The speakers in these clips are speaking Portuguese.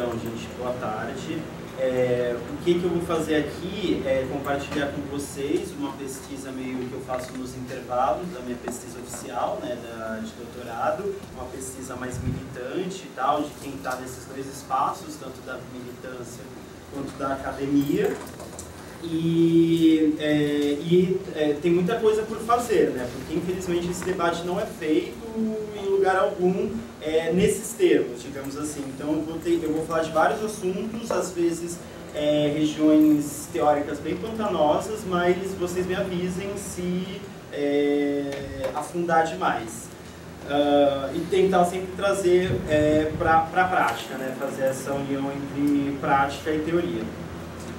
Então, gente, boa tarde. O que eu vou fazer aqui é compartilhar com vocês uma pesquisa meio que eu faço nos intervalos da minha pesquisa oficial, né, de doutorado, uma pesquisa mais militante e tal, de quem está nesses dois espaços, tanto da militância quanto da academia. E tem muita coisa por fazer, né, porque infelizmente esse debate não é feito em lugar algum nesses termos, digamos assim. Então eu vou falar de vários assuntos, às vezes regiões teóricas bem pantanosas, mas vocês me avisem se afundar demais. E tentar sempre trazer para a prática, né, fazer essa união entre prática e teoria.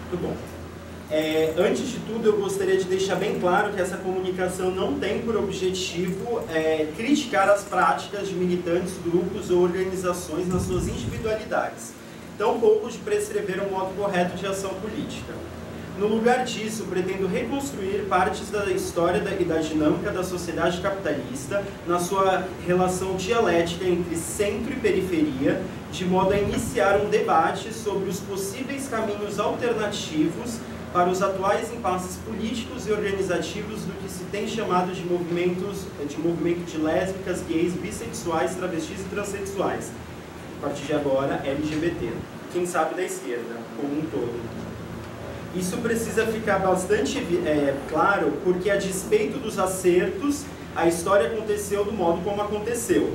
Muito bom. Antes de tudo, eu gostaria de deixar bem claro que essa comunicação não tem por objetivo criticar as práticas de militantes, grupos ou organizações nas suas individualidades, tampouco de prescrever um modo correto de ação política. No lugar disso, pretendo reconstruir partes da história e da dinâmica da sociedade capitalista na sua relação dialética entre centro e periferia, de modo a iniciar um debate sobre os possíveis caminhos alternativos para os atuais impasses políticos e organizativos do que se tem chamado de movimento de lésbicas, gays, bissexuais, travestis e transexuais. A partir de agora, LGBT. Quem sabe da esquerda, como um todo. Isso precisa ficar bastante claro, porque a despeito dos acertos, a história aconteceu do modo como aconteceu.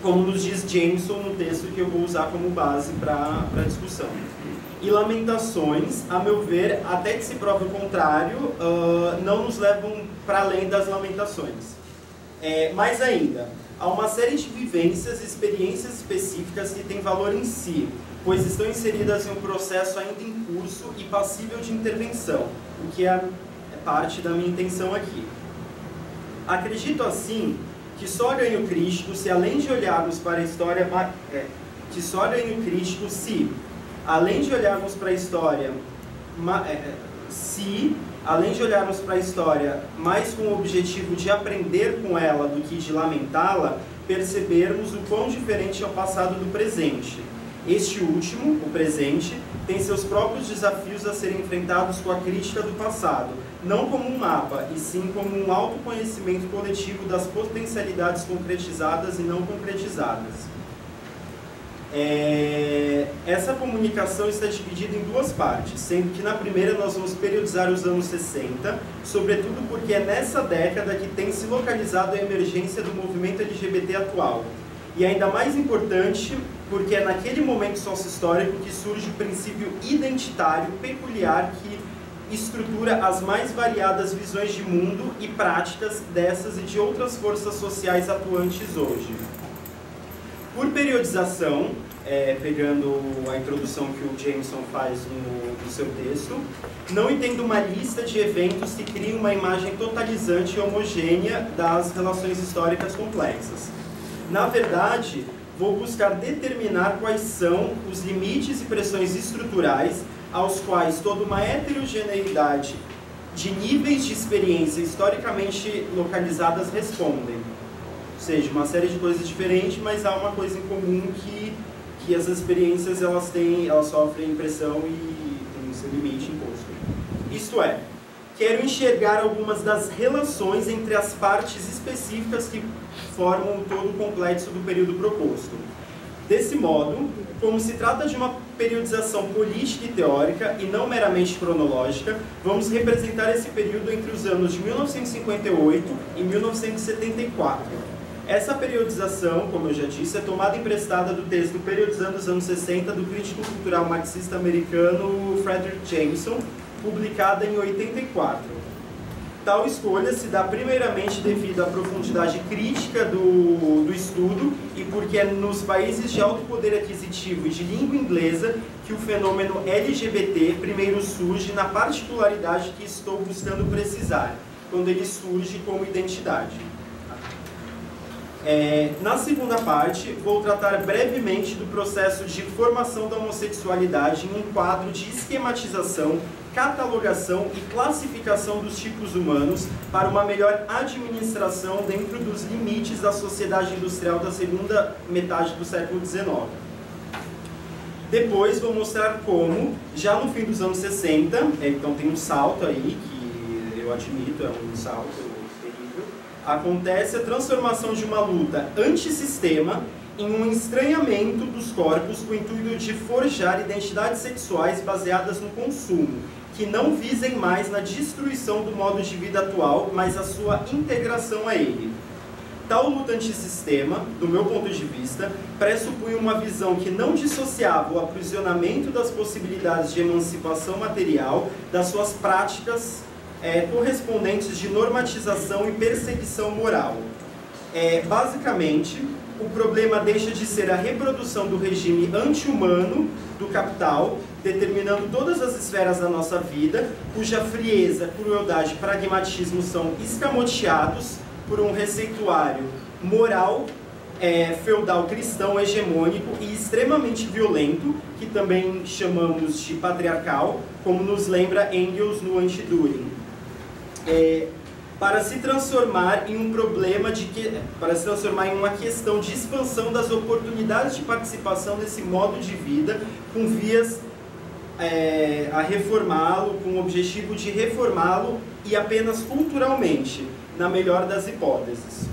Como nos diz Jameson no texto que eu vou usar como base para a discussão. E lamentações, a meu ver, até que se prove o contrário, não nos levam para além das lamentações. Mais ainda, há uma série de vivências e experiências específicas que têm valor em si, pois estão inseridas em um processo ainda em curso e passível de intervenção, o que é parte da minha intenção aqui. Acredito, assim, que só ganho crítico se, além de olharmos para a história... além de olharmos para a história mais com o objetivo de aprender com ela do que de lamentá-la, percebermos o quão diferente é o passado do presente. Este último, o presente, tem seus próprios desafios a serem enfrentados com a crítica do passado, não como um mapa, e sim como um autoconhecimento coletivo das potencialidades concretizadas e não concretizadas. Essa comunicação está dividida em duas partes, sendo que na primeira nós vamos periodizar os anos 60, sobretudo porque é nessa década que tem se localizado a emergência do movimento LGBT atual. E ainda mais importante, porque é naquele momento sócio-histórico que surge o princípio identitário peculiar que estrutura as mais variadas visões de mundo e práticas dessas e de outras forças sociais atuantes hoje. Por periodização, pegando a introdução que o Jameson faz no seu texto, não entendo uma lista de eventos que cria uma imagem totalizante e homogênea das relações históricas complexas. Na verdade, vou buscar determinar quais são os limites e pressões estruturais aos quais toda uma heterogeneidade de níveis de experiência historicamente localizadas respondem. Ou seja, uma série de coisas diferentes, mas há uma coisa em comum que as experiências elas sofrem pressão e tem seu limite imposto. Isto é, quero enxergar algumas das relações entre as partes específicas que formam o todo complexo do período proposto. Desse modo, como se trata de uma periodização política e teórica e não meramente cronológica, vamos representar esse período entre os anos de 1958 e 1974. Essa periodização, como eu já disse, é tomada emprestada do texto Periodizando os Anos 60, do crítico cultural marxista americano Fredric Jameson, publicada em 84. Tal escolha se dá primeiramente devido à profundidade crítica do estudo e porque é nos países de alto poder aquisitivo e de língua inglesa que o fenômeno LGBT primeiro surge na particularidade que estou buscando precisar, quando ele surge como identidade. Na segunda parte, vou tratar brevemente do processo de formação da homossexualidade em um quadro de esquematização, catalogação e classificação dos tipos humanos para uma melhor administração dentro dos limites da sociedade industrial da segunda metade do século XIX. Depois vou mostrar como, já no fim dos anos 60, então tem um salto aí, que eu admito, é um salto terrível, acontece a transformação de uma luta antissistema em um estranhamento dos corpos com o intuito de forjar identidades sexuais baseadas no consumo, que não visem mais na destruição do modo de vida atual, mas a sua integração a ele. Tal luta antissistema, do meu ponto de vista, pressupunha uma visão que não dissociava o aprisionamento das possibilidades de emancipação material das suas práticas correspondentes de normatização e perseguição moral. Basicamente, o problema deixa de ser a reprodução do regime anti-humano do capital, determinando todas as esferas da nossa vida, cuja frieza, crueldade e pragmatismo são escamoteados por um receituário moral, feudal cristão, hegemônico e extremamente violento, que também chamamos de patriarcal, como nos lembra Engels no Anti-Dühring. Para se transformar em um problema de que, para se transformar em uma questão de expansão das oportunidades de participação desse modo de vida, com vias a reformá-lo, com o objetivo de reformá-lo e apenas culturalmente, na melhor das hipóteses.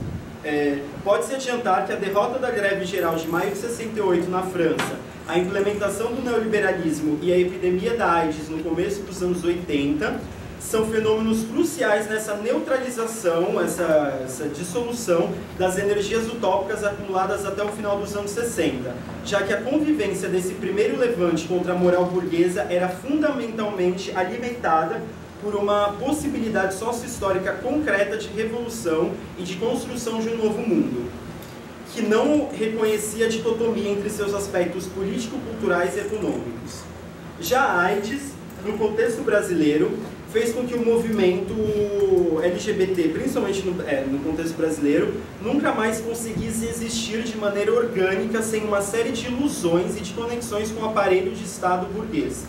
Pode-se adiantar que a derrota da greve geral de maio de 68 na França, a implementação do neoliberalismo e a epidemia da AIDS no começo dos anos 80 são fenômenos cruciais nessa neutralização, essa dissolução das energias utópicas acumuladas até o final dos anos 60, já que a convivência desse primeiro levante contra a moral burguesa era fundamentalmente alimentada por uma possibilidade sócio-histórica concreta de revolução e de construção de um novo mundo, que não reconhecia a dicotomia entre seus aspectos político-culturais e econômicos. Já a AIDS, no contexto brasileiro, fez com que o movimento LGBT, principalmente no contexto brasileiro, nunca mais conseguisse existir de maneira orgânica sem uma série de ilusões e de conexões com o aparelho de Estado burguês,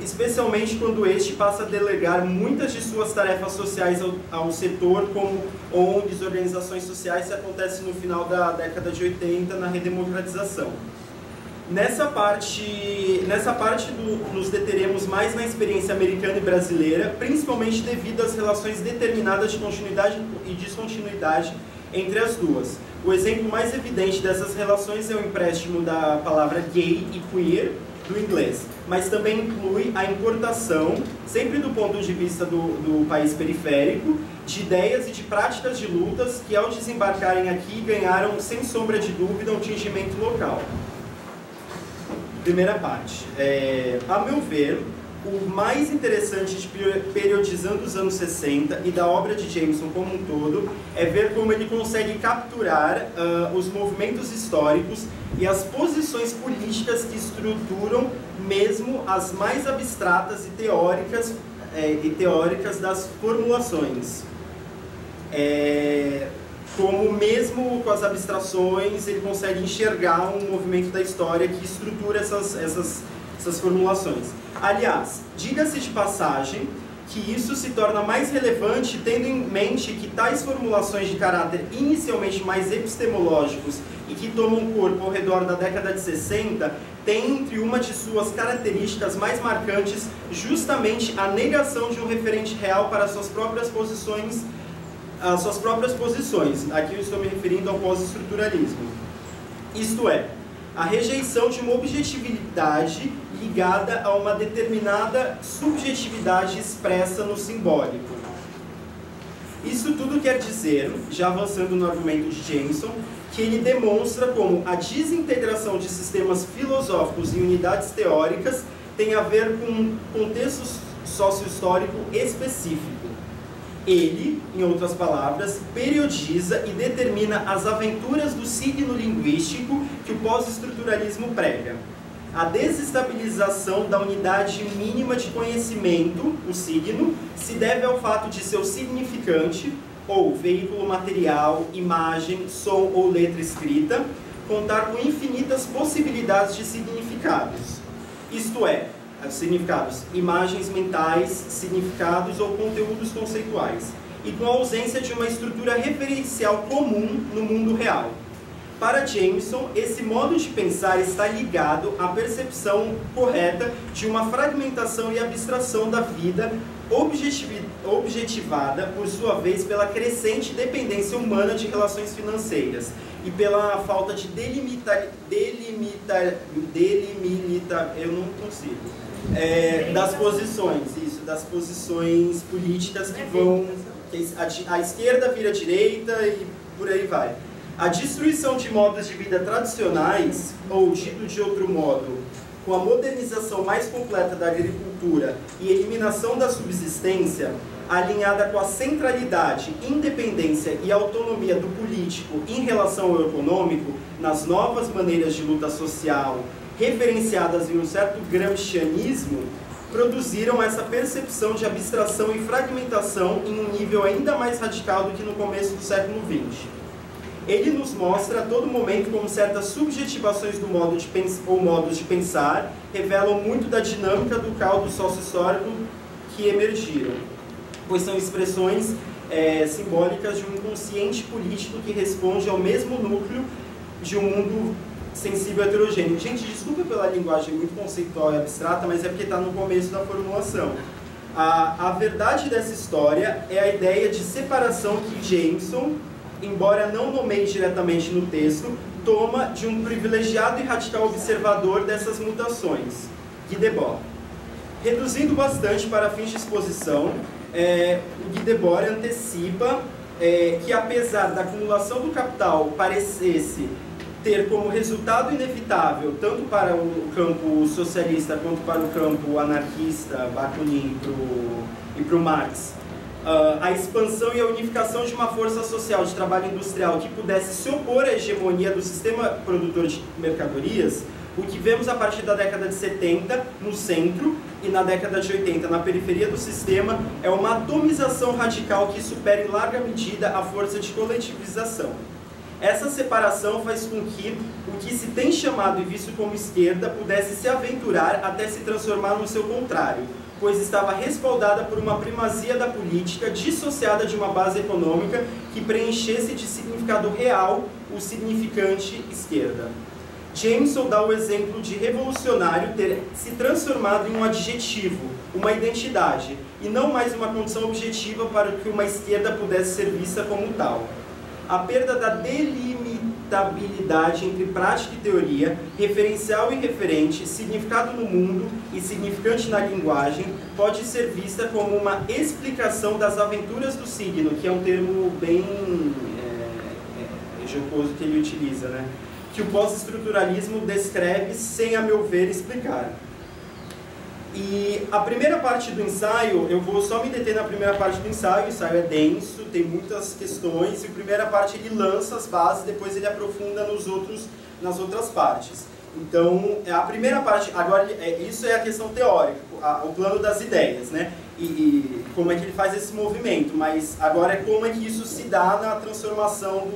especialmente quando este passa a delegar muitas de suas tarefas sociais ao setor, como ONGs, organizações sociais, que acontece no final da década de 80, na redemocratização. Nessa parte nos deteremos mais na experiência americana e brasileira, principalmente devido às relações determinadas de continuidade e descontinuidade entre as duas. O exemplo mais evidente dessas relações é o empréstimo da palavra gay e queer do inglês, mas também inclui a importação, sempre do ponto de vista do país periférico, de ideias e de práticas de lutas que, ao desembarcarem aqui, ganharam, sem sombra de dúvida, um tingimento local. Primeira parte. A meu ver, o mais interessante de Periodizando os Anos 60 e da obra de Jameson como um todo é ver como ele consegue capturar os movimentos históricos e as posições políticas que estruturam mesmo as mais abstratas e teóricas das formulações. Como mesmo com as abstrações, ele consegue enxergar um movimento da história que estrutura essas formulações. Aliás, diga-se de passagem que isso se torna mais relevante tendo em mente que tais formulações de caráter inicialmente mais epistemológicos e que tomam corpo ao redor da década de 60 têm entre uma de suas características mais marcantes justamente a negação de um referente real para suas próprias posições, aqui eu estou me referindo ao pós-estruturalismo, isto é, a rejeição de uma objetividade ligada a uma determinada subjetividade expressa no simbólico. Isso tudo quer dizer, já avançando no argumento de Jameson, que ele demonstra como a desintegração de sistemas filosóficos e unidades teóricas tem a ver com um contexto socio-histórico específico. Ele, em outras palavras, periodiza e determina as aventuras do signo linguístico que o pós-estruturalismo prega. A desestabilização da unidade mínima de conhecimento, o signo, se deve ao fato de seu significante, ou veículo material, imagem, som ou letra escrita, contar com infinitas possibilidades de significados, isto é, significados, imagens mentais, significados ou conteúdos conceituais, e com a ausência de uma estrutura referencial comum no mundo real. Para Jameson, esse modo de pensar está ligado à percepção correta de uma fragmentação e abstração da vida objetivada, por sua vez, pela crescente dependência humana de relações financeiras e pela falta de das posições políticas que vão... A esquerda vira a direita e por aí vai. A destruição de modos de vida tradicionais, ou dito de outro modo, com a modernização mais completa da agricultura e eliminação da subsistência, alinhada com a centralidade, independência e autonomia do político em relação ao econômico, nas novas maneiras de luta social, referenciadas em um certo gramscianismo, produziram essa percepção de abstração e fragmentação em um nível ainda mais radical do que no começo do século XX. Ele nos mostra a todo momento como certas subjetivações do modo de modos de pensar revelam muito da dinâmica do caldo sócio-histórico que emergiram, pois são expressões simbólicas de um inconsciente político que responde ao mesmo núcleo de um mundo sensível heterogêneo. Gente, desculpa pela linguagem muito conceitual e abstrata, mas é porque está no começo da formulação. A verdade dessa história é a ideia de separação que Jameson, embora não nomeie diretamente no texto, toma de um privilegiado e radical observador dessas mutações, Guy Debord. Reduzindo bastante para fins de exposição, o Guy Debord antecipa que, apesar da acumulação do capital parecesse ter como resultado inevitável, tanto para o campo socialista quanto para o campo anarquista, Bakunin e para o Marx, a expansão e a unificação de uma força social de trabalho industrial que pudesse se opor à hegemonia do sistema produtor de mercadorias, o que vemos a partir da década de 70 no centro e na década de 80 na periferia do sistema, é uma atomização radical que supera em larga medida a força de coletivização. Essa separação faz com que o que se tem chamado e visto como esquerda pudesse se aventurar até se transformar no seu contrário, pois estava respaldada por uma primazia da política dissociada de uma base econômica que preenchesse de significado real o significante esquerda. Jameson dá o exemplo de revolucionário ter se transformado em um adjetivo, uma identidade, e não mais uma condição objetiva para que uma esquerda pudesse ser vista como tal. A perda da delimitabilidade entre prática e teoria, referencial e referente, significado no mundo e significante na linguagem, pode ser vista como uma explicação das aventuras do signo, que é um termo bem jocoso que ele utiliza, né? Que o pós-estruturalismo descreve sem, a meu ver, explicar. E a primeira parte do ensaio, eu vou só me deter na primeira parte do ensaio. O ensaio é denso, tem muitas questões, e a primeira parte ele lança as bases, depois ele aprofunda nas outras partes. Então, a primeira parte, agora, isso é a questão teórica, o plano das ideias, né? E como é que ele faz esse movimento, mas agora é como é que isso se dá na transformação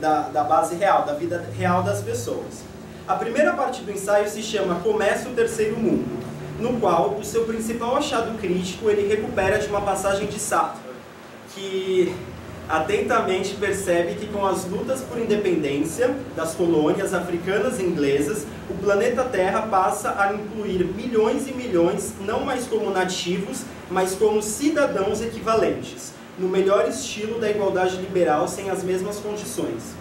da base real, da vida real das pessoas. A primeira parte do ensaio se chama Começa o Terceiro Mundo, no qual o seu principal achado crítico ele recupera de uma passagem de Sartre, que atentamente percebe que com as lutas por independência das colônias africanas e inglesas, o planeta Terra passa a incluir milhões e milhões, não mais como nativos, mas como cidadãos equivalentes, no melhor estilo da igualdade liberal sem as mesmas condições.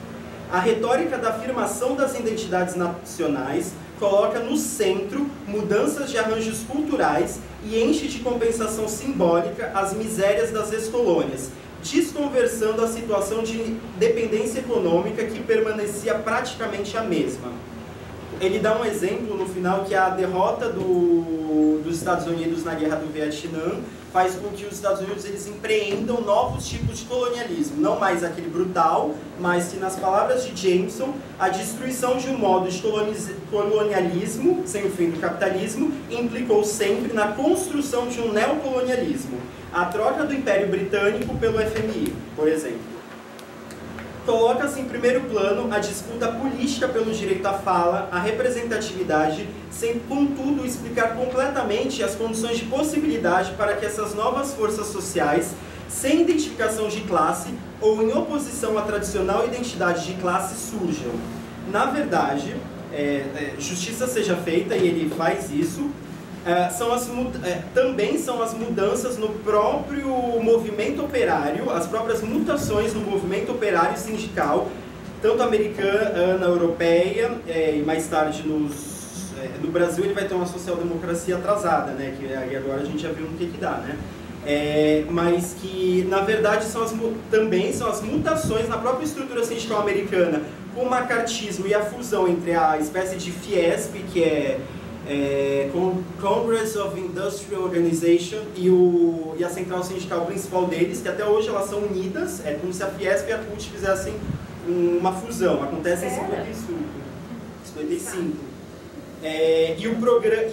A retórica da afirmação das identidades nacionais coloca no centro mudanças de arranjos culturais e enche de compensação simbólica as misérias das ex-colônias, desconversando a situação de dependência econômica que permanecia praticamente a mesma. Ele dá um exemplo no final que a derrota dos Estados Unidos na Guerra do Vietnã faz com que os Estados Unidos eles empreendam novos tipos de colonialismo, não mais aquele brutal, mas que, nas palavras de Jameson, a destruição de um modo de colonialismo, sem o fim do capitalismo, implicou sempre na construção de um neocolonialismo, a troca do Império Britânico pelo FMI, por exemplo. Coloca-se em primeiro plano a disputa política pelo direito à fala, à representatividade, sem, contudo, explicar completamente as condições de possibilidade para que essas novas forças sociais, sem identificação de classe, ou em oposição à tradicional identidade de classe surjam. Na verdade, justiça seja feita, e ele faz isso, também são as mudanças no próprio movimento operário, as próprias mutações no movimento operário sindical, tanto americana, europeia, e mais tarde no Brasil ele vai ter uma social-democracia atrasada, né? Que agora a gente já viu no que dá, né? Mas que, na verdade, também são as mutações na própria estrutura sindical americana, com o macartismo e a fusão entre a espécie de Fiesp, que é Congress of Industrial Organization, e a central sindical principal deles, que até hoje elas são unidas, é como se a Fiesp e a CUT fizessem uma fusão, acontece em 55.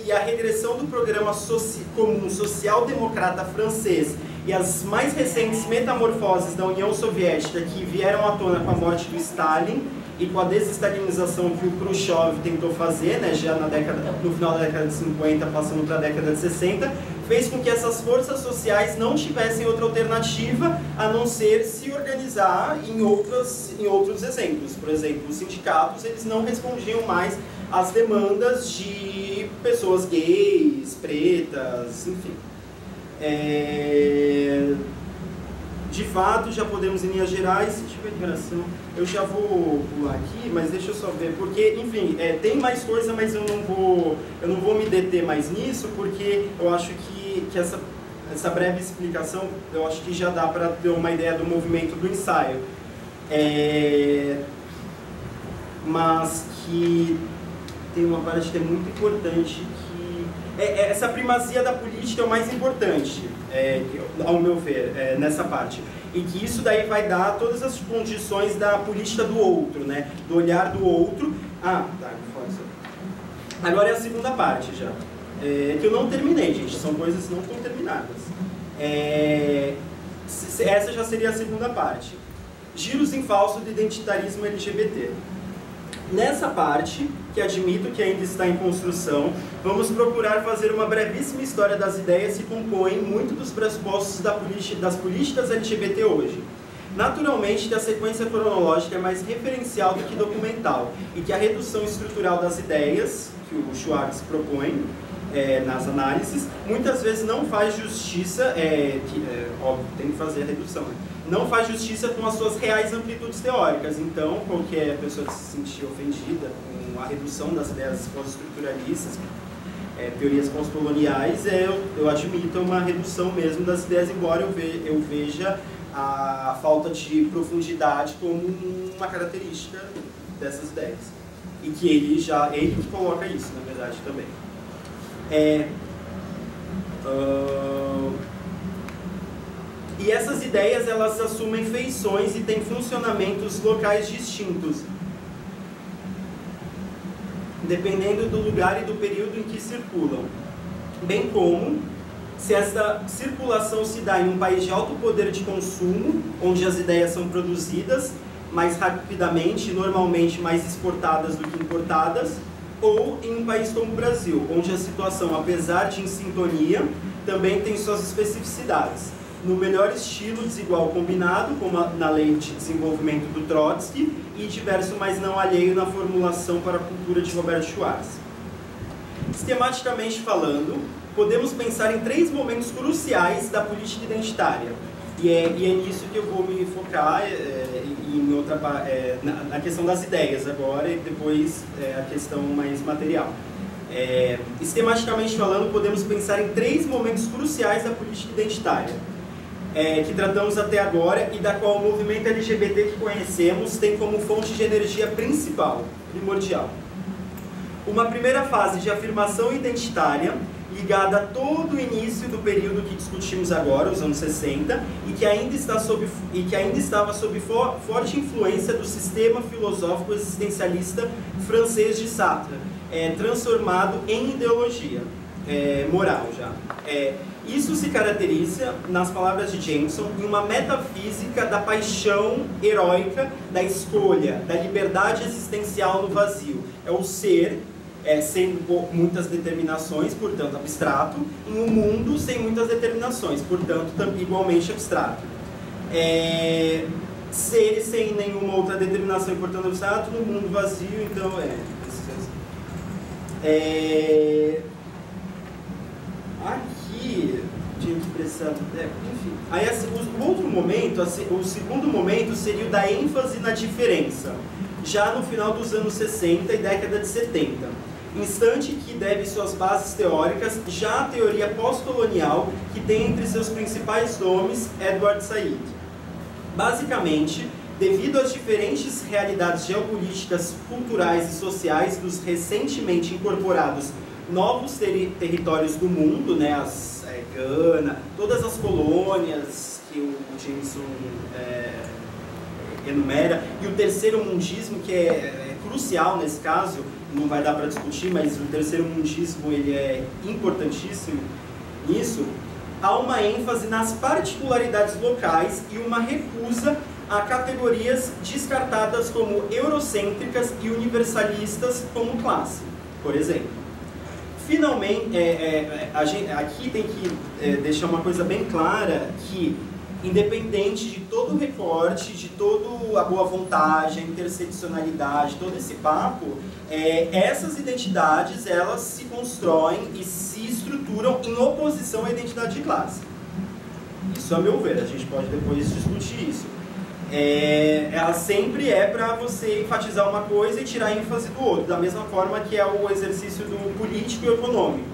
E a regressão do programa comum social-democrata francês e as mais recentes metamorfoses da União Soviética, que vieram à tona com a morte do Stalin e com a desestalinização que o Khrushchev tentou fazer, né, já no final da década de 50, passando para a década de 60, fez com que essas forças sociais não tivessem outra alternativa a não ser se organizar em outros exemplos. Por exemplo, os sindicatos, eles não respondiam mais as demandas de pessoas gays, pretas, enfim. De fato, já podemos em linhas gerais, eu já vou pular aqui, mas deixa eu só ver, porque, enfim, tem mais coisa, mas eu não vou me deter mais nisso, porque eu acho que essa breve explicação, eu acho que já dá para ter uma ideia do movimento do ensaio. Mas que tem uma parte que é muito importante, que essa primazia da política é o mais importante, ao meu ver, nessa parte. E que isso daí vai dar todas as condições da política do outro, né? Do olhar do outro. Ah, tá, agora é a segunda parte já, que eu não terminei, gente, são coisas que não estão terminadas. Essa já seria a segunda parte. Giros em falso do identitarismo LGBT. Nessa parte, que admito que ainda está em construção, vamos procurar fazer uma brevíssima história das ideias que compõem muito dos pressupostos das políticas LGBT hoje. Naturalmente que a sequência cronológica é mais referencial do que documental, e que a redução estrutural das ideias, que o Schwarz propõe nas análises, muitas vezes não faz justiça, óbvio, tem que fazer a redução, né? Não faz justiça com as suas reais amplitudes teóricas. Então, qualquer pessoa que se sentir ofendida com a redução das ideias pós-estruturalistas, teorias pós-coloniais, eu admito uma redução mesmo das ideias, embora eu veja a falta de profundidade como uma característica dessas ideias. E que ele coloca isso, na verdade, também. E essas ideias, elas assumem feições e têm funcionamentos locais distintos, dependendo do lugar e do período em que circulam. Bem como, se essa circulação se dá em um país de alto poder de consumo, onde as ideias são produzidas mais rapidamente e normalmente mais exportadas do que importadas, ou em um país como o Brasil, onde a situação, apesar de em sintonia, também tem suas especificidades. No melhor estilo desigual combinado, como na lei de desenvolvimento do Trotsky, e diverso mas não alheio na formulação para a cultura de Roberto Schwarz. Sistematicamente falando, podemos pensar em três momentos cruciais da política identitária, e é nisso que eu vou me focar, na questão das ideias agora, e depois a questão mais material. Sistematicamente falando, podemos pensar em três momentos cruciais da política identitária, que tratamos até agora e da qual o movimento LGBT que conhecemos tem como fonte de energia primordial. Uma primeira fase de afirmação identitária, ligada a todo o início do período que discutimos agora, os anos 60, e que ainda estava sob forte influência do sistema filosófico existencialista francês de Sartre, transformado em ideologia moral já. Isso se caracteriza, nas palavras de Jameson, em uma metafísica da paixão heróica, da escolha, da liberdade existencial no vazio. É o ser, sem muitas determinações, portanto abstrato, em um mundo sem muitas determinações, portanto igualmente abstrato. seres sem nenhuma outra determinação e, portanto, está tudo no mundo vazio, então aqui tinha que prestar, enfim. Aí o outro momento, o segundo momento seria o da ênfase na diferença, já no final dos anos 60 e década de 70, instante que deve suas bases teóricas já à teoria pós-colonial que tem entre seus principais nomes Edward Said. Basicamente, devido às diferentes realidades geopolíticas, culturais e sociais dos recentemente incorporados novos territórios do mundo, né, Gana, todas as colônias que o Jameson enumera, e o terceiro mundismo, que é crucial nesse caso, não vai dar para discutir, mas o terceiro mundismo ele é importantíssimo nisso. Há uma ênfase nas particularidades locais e uma recusa a categorias descartadas como eurocêntricas e universalistas como classe, por exemplo. Finalmente, a gente, aqui tem que deixar uma coisa bem clara, que independente de todo o recorte, de toda a boa vontade, a interseccionalidade, todo esse papo, essas identidades elas se constroem e se estruturam em oposição à identidade de classe. Isso, a meu ver, a gente pode depois discutir isso. Ela sempre é para você enfatizar uma coisa e tirar a ênfase do outro, da mesma forma que é o exercício do político e econômico.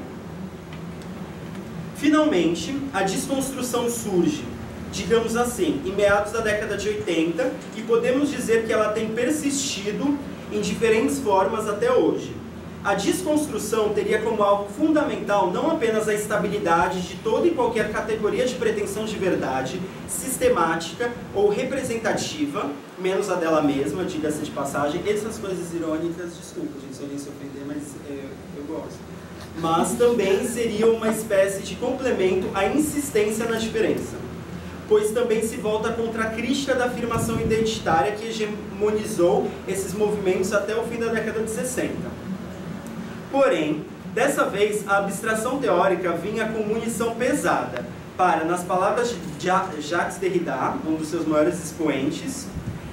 Finalmente, a desconstrução surge, digamos assim, em meados da década de 80, e podemos dizer que ela tem persistido em diferentes formas até hoje. A desconstrução teria como algo fundamental não apenas a estabilidade de toda e qualquer categoria de pretensão de verdade, sistemática ou representativa, menos a dela mesma, diga-se de passagem. Essas coisas irônicas, desculpa, gente, se eu nem se ofender, mas eu gosto. Mas também seria uma espécie de complemento à insistência na diferença, pois também se volta contra a crítica da afirmação identitária que hegemonizou esses movimentos até o fim da década de 60. Porém, dessa vez, a abstração teórica vinha com munição pesada para, nas palavras de Jacques Derrida, um dos seus maiores expoentes,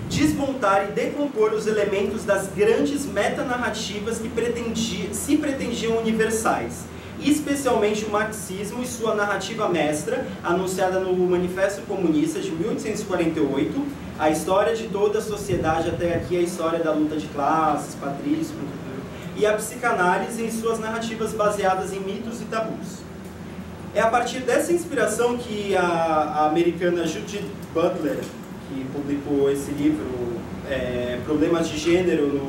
desmontar e decompor os elementos das grandes metanarrativas que se pretendiam universais, especialmente o marxismo e sua narrativa mestra, anunciada no Manifesto Comunista de 1848, a história de toda a sociedade até aqui, a história da luta de classes, patrício, e a psicanálise em suas narrativas baseadas em mitos e tabus. É a partir dessa inspiração que a americana Judith Butler, que publicou esse livro, Problemas de Gênero,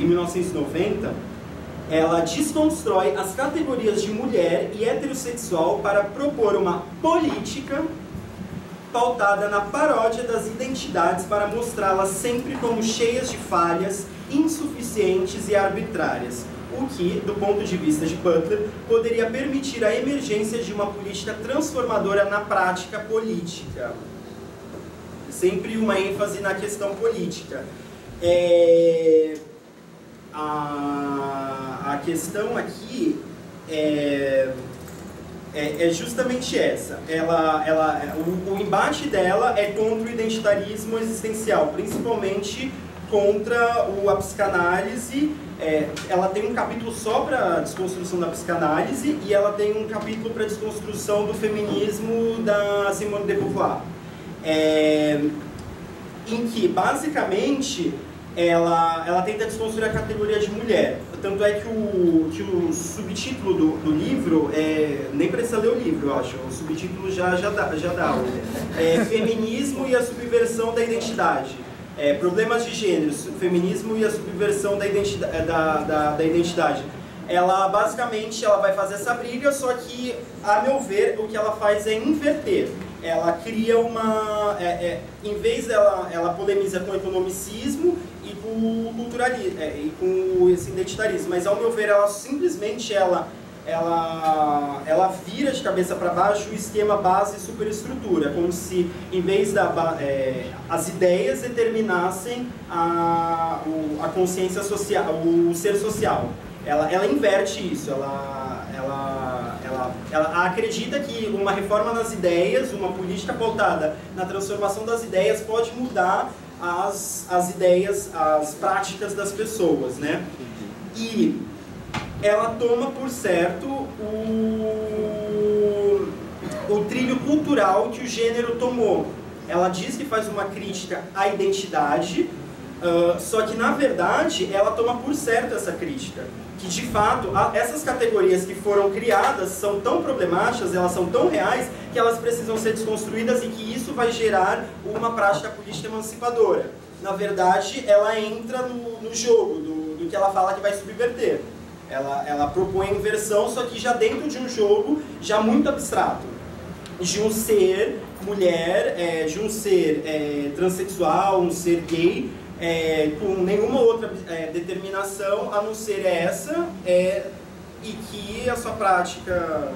em 1990, ela desconstrói as categorias de mulher e heterossexual para propor uma política pautada na paródia das identidades para mostrá-las sempre como cheias de falhas, insuficientes e arbitrárias, o que, do ponto de vista de Butler, poderia permitir a emergência de uma política transformadora na prática política. Sempre uma ênfase na questão política. A questão aqui é justamente essa. O embate dela é contra o identitarismo existencial, principalmente contra a psicanálise. Ela tem um capítulo só para a desconstrução da psicanálise e ela tem um capítulo para a desconstrução do feminismo da Simone de Beauvoir, em que, basicamente, ela tenta desconstruir a categoria de mulher. Tanto é que o subtítulo do livro, nem precisa ler o livro, eu acho, o subtítulo já dá. Feminismo e a subversão da identidade. Problemas de gênero, feminismo e a subversão da identidade, da identidade. Ela, basicamente, ela vai fazer essa briga, só que, a meu ver, o que ela faz é inverter. Ela cria uma... em vez dela, ela polemiza com o economicismo e com o culturalismo, e com esse identitarismo. Mas, ao meu ver, ela simplesmente ela vira de cabeça para baixo o esquema base e superestrutura, como se, em vez as ideias determinassem a consciência social, o ser social. ela inverte isso, ela acredita que uma reforma das ideias, uma política pautada na transformação das ideias pode mudar as ideias, as práticas das pessoas, né? E ela toma por certo o trilho cultural que o gênero tomou. Ela diz que faz uma crítica à identidade, só que na verdade ela toma por certo essa crítica. Que de fato, essas categorias que foram criadas são tão problemáticas, elas são tão reais, que elas precisam ser desconstruídas e que isso vai gerar uma prática política emancipadora. Na verdade, ela entra no jogo do que ela fala que vai subverter. Ela propõe a inversão, só que já dentro de um jogo já muito abstrato. De um ser mulher, de um ser transexual, um ser gay, com nenhuma outra determinação a não ser essa, e que a sua prática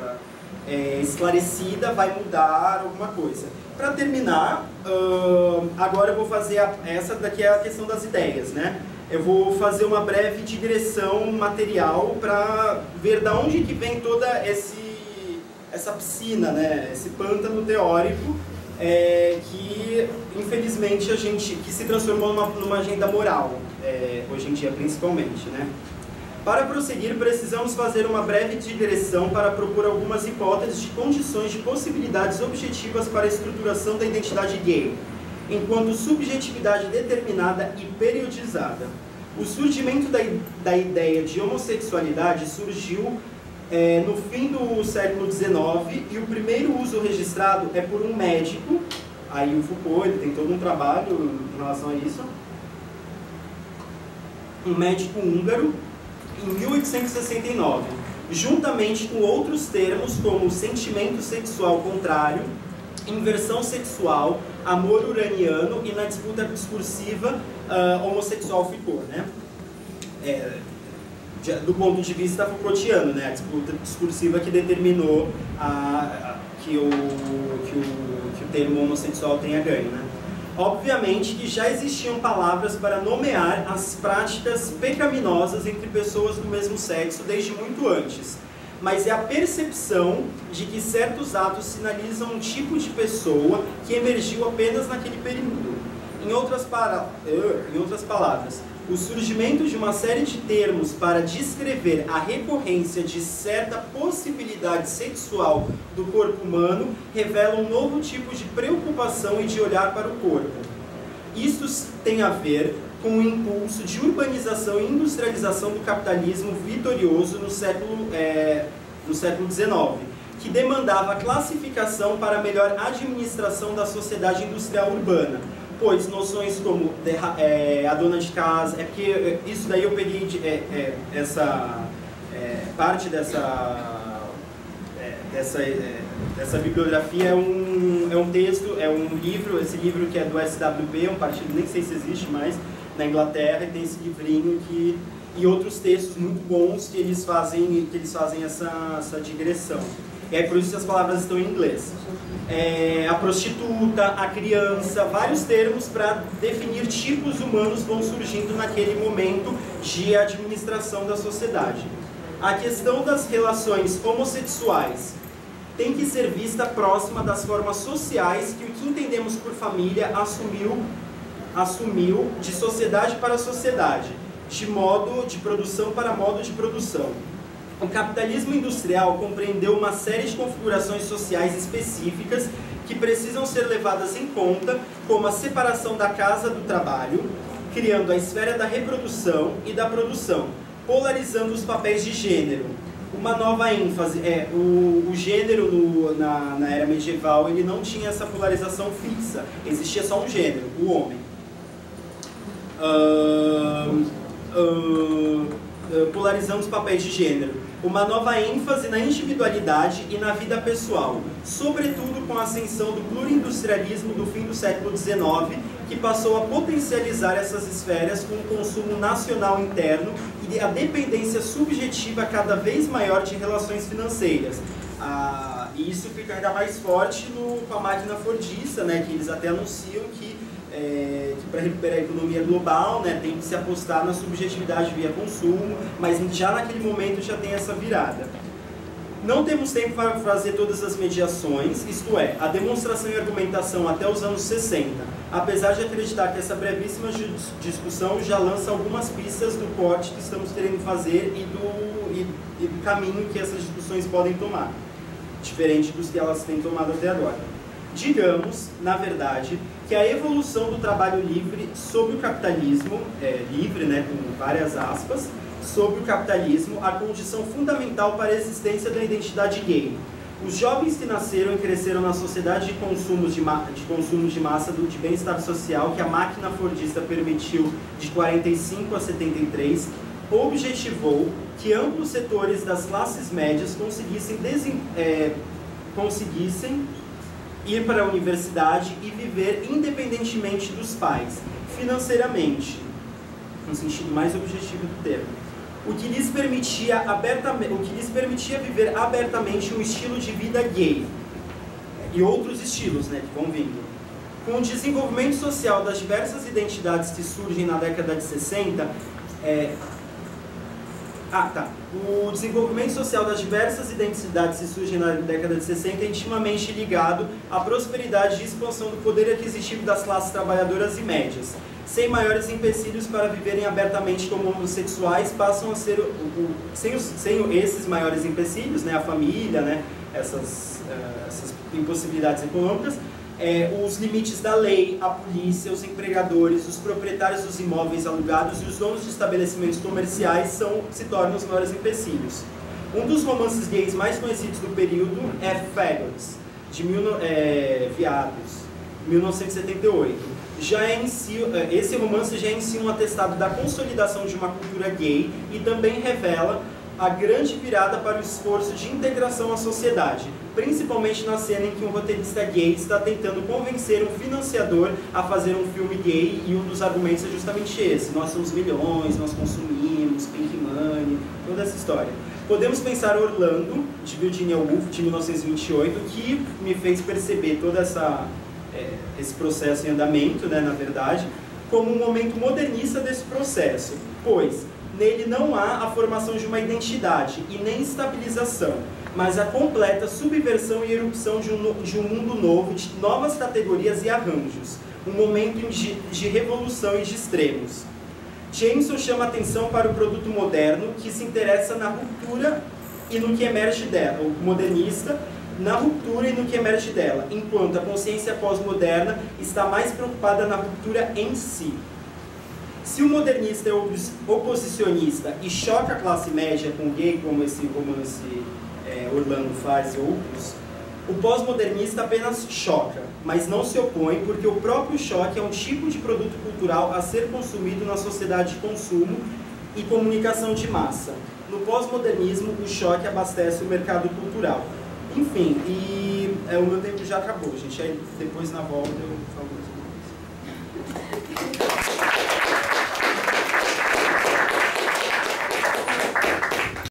esclarecida vai mudar alguma coisa. Para terminar, agora eu vou fazer essa daqui é a questão das ideias, né? Eu vou fazer uma breve digressão material para ver de onde que vem toda essa piscina, né? Esse pântano teórico que, infelizmente, que se transformou numa agenda moral, hoje em dia, principalmente, né? Para prosseguir, precisamos fazer uma breve digressão para propor algumas hipóteses de condições de possibilidades objetivas para a estruturação da identidade gay, enquanto subjetividade determinada e periodizada. O surgimento da ideia de homossexualidade surgiu no fim do século XIX, e o primeiro uso registrado é por um médico. Aí o Foucault, ele tem todo um trabalho em relação a isso, um médico húngaro, em 1869, juntamente com outros termos como sentimento sexual contrário, inversão sexual, amor uraniano e na disputa discursiva homossexual Foucault, né? Do ponto de vista Foucaultiano, né? A disputa discursiva que determinou que o termo homossexual tenha ganho, né? Obviamente que já existiam palavras para nomear as práticas pecaminosas entre pessoas do mesmo sexo desde muito antes, mas é a percepção de que certos atos sinalizam um tipo de pessoa que emergiu apenas naquele período. Em outras palavras, o surgimento de uma série de termos para descrever a recorrência de certa possibilidade sexual do corpo humano revela um novo tipo de preocupação e de olhar para o corpo. Isso tem a ver com o impulso de urbanização e industrialização do capitalismo vitorioso no século XIX, que demandava classificação para a melhor administração da sociedade industrial urbana, pois noções como a dona de casa, porque isso daí eu peguei parte dessa bibliografia, é um texto, é um livro, esse livro que é do SWP, um partido, nem sei se existe mais, na Inglaterra, e tem esse livrinho e outros textos muito bons que eles fazem essa digressão. E aí, por isso que as palavras estão em inglês. A prostituta, a criança, vários termos para definir tipos humanos vão surgindo naquele momento de administração da sociedade. A questão das relações homossexuais tem que ser vista próxima das formas sociais que o que entendemos por família assumiu de sociedade para sociedade, de modo de produção para modo de produção. O capitalismo industrial compreendeu uma série de configurações sociais específicas que precisam ser levadas em conta, como a separação da casa do trabalho, criando a esfera da reprodução e da produção, polarizando os papéis de gênero. Uma nova ênfase, o gênero na era medieval, ele não tinha essa polarização fixa, existia só um gênero, o homem. Polarizando os papéis de gênero. Uma nova ênfase na individualidade e na vida pessoal, sobretudo com a ascensão do plurindustrialismo do fim do século XIX, que passou a potencializar essas esferas com o consumo nacional interno e a dependência subjetiva cada vez maior de relações financeiras. E isso fica ainda mais forte com a máquina fordista, né, que eles até anunciam que para recuperar a economia global, né, tem que se apostar na subjetividade via consumo, mas já naquele momento já tem essa virada. Não temos tempo para fazer todas as mediações, isto é, a demonstração e argumentação até os anos 60, apesar de acreditar que essa brevíssima discussão já lança algumas pistas do corte que estamos querendo fazer e do caminho que essas discussões podem tomar, diferente dos que elas têm tomado até agora. Digamos, na verdade, que a evolução do trabalho livre sobre o capitalismo, livre, né, com várias aspas, sobre o capitalismo, a condição fundamental para a existência da identidade gay. Os jovens que nasceram e cresceram na sociedade de consumo de massa de bem-estar social que a máquina fordista permitiu de 45 a 73, objetivou que amplos setores das classes médias conseguissem ir para a universidade e viver independentemente dos pais, financeiramente, no sentido mais objetivo do termo. O que lhes permitia viver abertamente um estilo de vida gay e outros estilos, né, que vão vindo. Com o desenvolvimento social das diversas identidades que surgem na década de 60, O desenvolvimento social das diversas identidades que surgem na década de 60 é intimamente ligado à prosperidade e expansão do poder aquisitivo das classes trabalhadoras e médias. Sem maiores empecilhos para viverem abertamente como homossexuais, passam a ser, sem esses maiores empecilhos, né, a família, né, essas impossibilidades econômicas, os limites da lei, a polícia, os empregadores, os proprietários dos imóveis alugados e os donos de estabelecimentos comerciais se tornam os maiores empecilhos. Um dos romances gays mais conhecidos do período é Fagots, de Viados, 1978. Esse romance já é em si um atestado da consolidação de uma cultura gay e também revela a grande virada para o esforço de integração à sociedade, principalmente na cena em que um roteirista gay está tentando convencer um financiador a fazer um filme gay e um dos argumentos é justamente esse: nós somos milhões, nós consumimos, Pink Money, toda essa história. Podemos pensar Orlando, de Virginia Woolf, de 1928, que me fez perceber todo esse processo em andamento, né, na verdade, como um momento modernista desse processo, pois nele não há a formação de uma identidade e nem estabilização, mas a completa subversão e erupção de um mundo novo, de novas categorias e arranjos, um momento de revolução e de extremos. Jameson chama atenção para o produto moderno que se interessa na ruptura e no que emerge dela, o modernista, na ruptura e no que emerge dela, enquanto a consciência pós-moderna está mais preocupada na ruptura em si. Se o modernista é oposicionista e choca a classe média com o gay, como esse romance Orlando faz e outros, o pós-modernista apenas choca, mas não se opõe, porque o próprio choque é um tipo de produto cultural a ser consumido na sociedade de consumo e comunicação de massa. No pós-modernismo, o choque abastece o mercado cultural. Enfim, o meu tempo já acabou, gente. Aí depois, na volta, eu falo mais. Thank you.